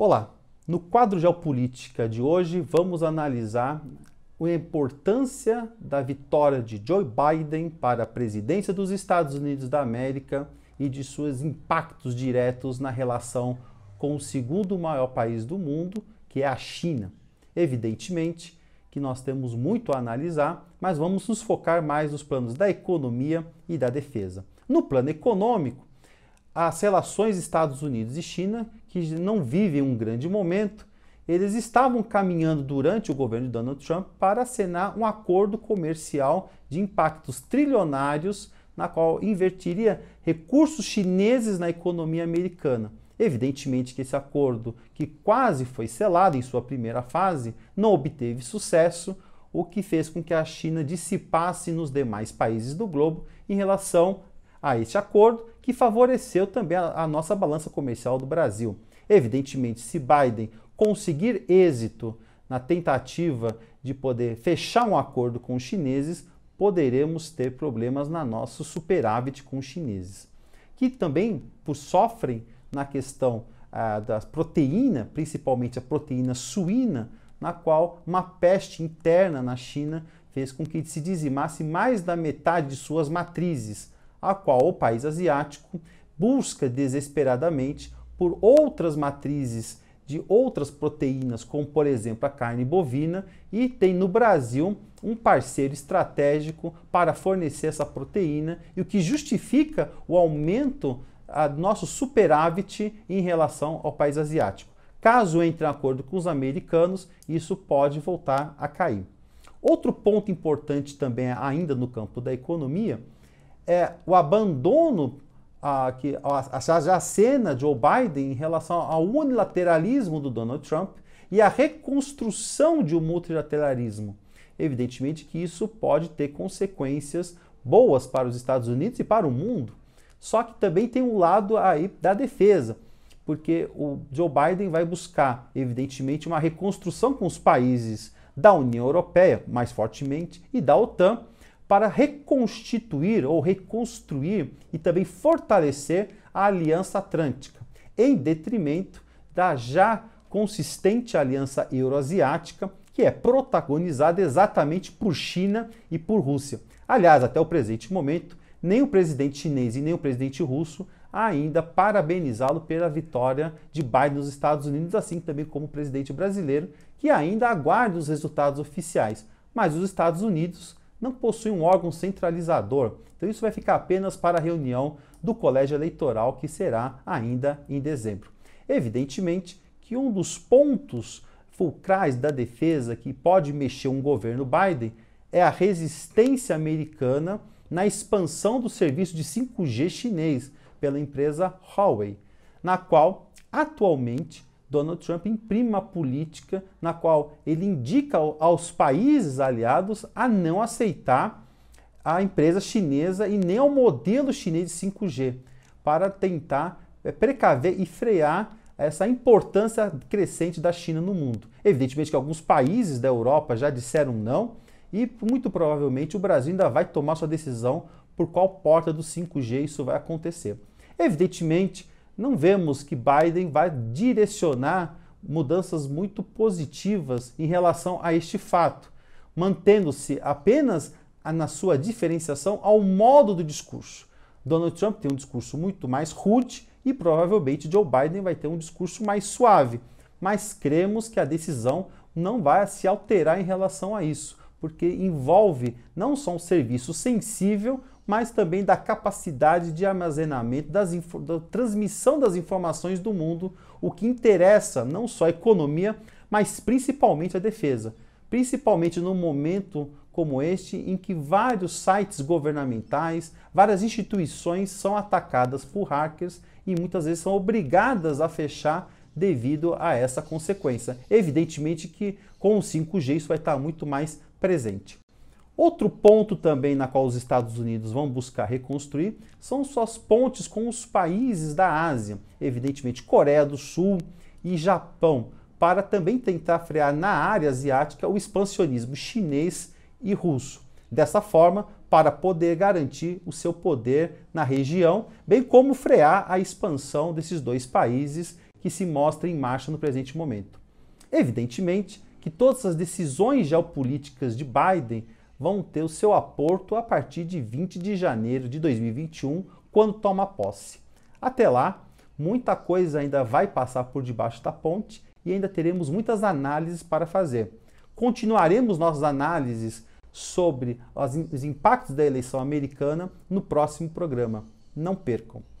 Olá, no quadro Geopolítica de hoje vamos analisar a importância da vitória de Joe Biden para a presidência dos Estados Unidos da América e de seus impactos diretos na relação com o segundo maior país do mundo, que é a China. Evidentemente que nós temos muito a analisar, mas vamos nos focar mais nos planos da economia e da defesa. No plano econômico, as relações Estados Unidos e China, que não vivem um grande momento, eles estavam caminhando durante o governo de Donald Trump para assinar um acordo comercial de impactos trilionários, na qual invertiria recursos chineses na economia americana. Evidentemente que esse acordo, que quase foi selado em sua primeira fase, não obteve sucesso, o que fez com que a China dissipasse nos demais países do globo em relação a este acordo, que favoreceu também a nossa balança comercial do Brasil. Evidentemente, se Biden conseguir êxito na tentativa de poder fechar um acordo com os chineses, poderemos ter problemas na nosso superávit com os chineses, que também sofrem na questão da proteína, principalmente a proteína suína, na qual uma peste interna na China fez com que se dizimasse mais da metade de suas matrizes, a qual o país asiático busca desesperadamente por outras matrizes de outras proteínas, como por exemplo a carne bovina, e tem no Brasil um parceiro estratégico para fornecer essa proteína, e o que justifica o aumento do nosso superávit em relação ao país asiático. Caso entre em acordo com os americanos, isso pode voltar a cair. Outro ponto importante também, ainda no campo da economia, é o abandono a cena de Joe Biden em relação ao unilateralismo do Donald Trump e a reconstrução de um multilateralismo. Evidentemente que isso pode ter consequências boas para os Estados Unidos e para o mundo, só que também tem um lado aí da defesa, porque o Joe Biden vai buscar, evidentemente, uma reconstrução com os países da União Europeia, mais fortemente, e da OTAN, para reconstituir ou reconstruir e também fortalecer a Aliança Atlântica, em detrimento da já consistente Aliança Euroasiática, que é protagonizada exatamente por China e por Rússia. Aliás, até o presente momento, nem o presidente chinês e nem o presidente russo ainda parabenizá-lo pela vitória de Biden nos Estados Unidos, assim também como o presidente brasileiro, que ainda aguarda os resultados oficiais. Mas os Estados Unidos não possui um órgão centralizador, então isso vai ficar apenas para a reunião do colégio eleitoral, que será ainda em dezembro. Evidentemente que um dos pontos fulcrais da defesa que pode mexer um governo Biden é a resistência americana na expansão do serviço de 5G chinês pela empresa Huawei, na qual atualmente Donald Trump imprime uma política na qual ele indica aos países aliados a não aceitar a empresa chinesa e nem o modelo chinês de 5G, para tentar precaver e frear essa importância crescente da China no mundo. Evidentemente que alguns países da Europa já disseram não, e muito provavelmente o Brasil ainda vai tomar sua decisão por qual porta do 5G isso vai acontecer. Evidentemente, não vemos que Biden vai direcionar mudanças muito positivas em relação a este fato, mantendo-se apenas na sua diferenciação ao modo do discurso. Donald Trump tem um discurso muito mais rude e provavelmente Joe Biden vai ter um discurso mais suave, mas cremos que a decisão não vai se alterar em relação a isso, porque envolve não só um serviço sensível, mas também da capacidade de armazenamento, da transmissão das informações do mundo, o que interessa não só a economia, mas principalmente a defesa. Principalmente num momento como este, em que vários sites governamentais, várias instituições são atacadas por hackers e muitas vezes são obrigadas a fechar devido a essa consequência. Evidentemente que com o 5G isso vai estar muito mais presente. Outro ponto também na qual os Estados Unidos vão buscar reconstruir são suas pontes com os países da Ásia, evidentemente Coreia do Sul e Japão, para também tentar frear na área asiática o expansionismo chinês e russo. Dessa forma, para poder garantir o seu poder na região, bem como frear a expansão desses dois países que se mostra em marcha no presente momento. Evidentemente que todas as decisões geopolíticas de Biden vão ter o seu aporto a partir de 20 de janeiro de 2021, quando toma posse. Até lá, muita coisa ainda vai passar por debaixo da ponte e ainda teremos muitas análises para fazer. Continuaremos nossas análises sobre os impactos da eleição americana no próximo programa. Não percam!